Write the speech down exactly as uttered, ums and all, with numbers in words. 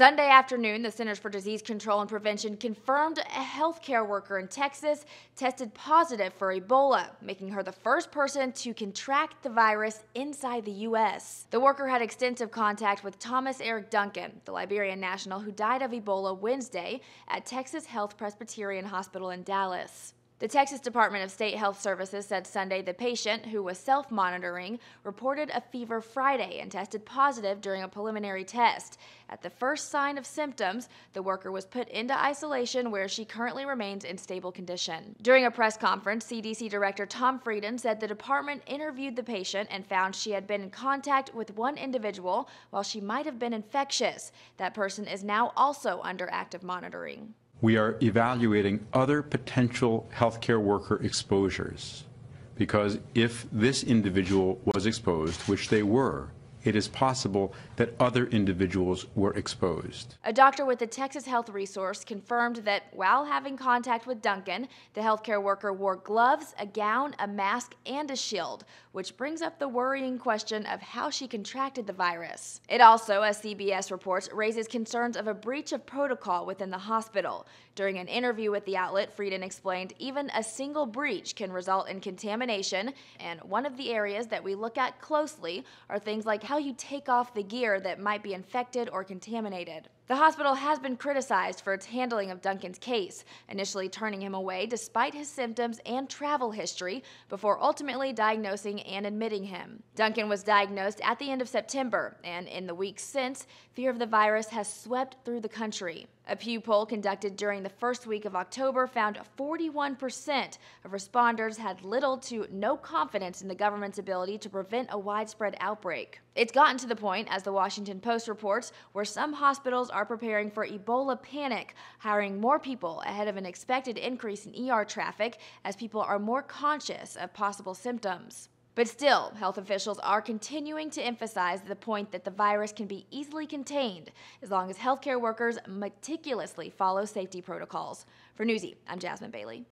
Sunday afternoon, the Centers for Disease Control and Prevention confirmed a healthcare worker in Texas tested positive for Ebola, making her the first person to contract the virus inside the U S The worker had extensive contact with Thomas Eric Duncan, the Liberian national who died of Ebola Wednesday at Texas Health Presbyterian Hospital in Dallas. The Texas Department of State Health Services said Sunday the patient, who was self-monitoring, reported a fever Friday and tested positive during a preliminary test. At the first sign of symptoms, the worker was put into isolation where she currently remains in stable condition. During a press conference, C D C Director Tom Frieden said the department interviewed the patient and found she had been in contact with one individual while she might have been infectious. That person is now also under active monitoring. We are evaluating other potential healthcare worker exposures, because if this individual was exposed, which they were, it is possible that other individuals were exposed. A doctor with the Texas Health Resource confirmed that while having contact with Duncan, the healthcare worker wore gloves, a gown, a mask, and a shield, which brings up the worrying question of how she contracted the virus. It also, as C B S reports, raises concerns of a breach of protocol within the hospital. During an interview with the outlet, Frieden explained even a single breach can result in contamination, and one of the areas that we look at closely are things like how you take off the gear that might be infected or contaminated. The hospital has been criticized for its handling of Duncan's case, initially turning him away despite his symptoms and travel history before ultimately diagnosing and admitting him. Duncan was diagnosed at the end of September, and in the weeks since, fear of the virus has swept through the country. A Pew poll conducted during the first week of October found forty-one percent of responders had little to no confidence in the government's ability to prevent a widespread outbreak. It's gotten to the point, as The Washington Post reports, where some hospitals are preparing for Ebola panic, hiring more people ahead of an expected increase in E R traffic as people are more conscious of possible symptoms. But still, health officials are continuing to emphasize the point that the virus can be easily contained as long as healthcare workers meticulously follow safety protocols. For Newsy, I'm Jasmine Bailey.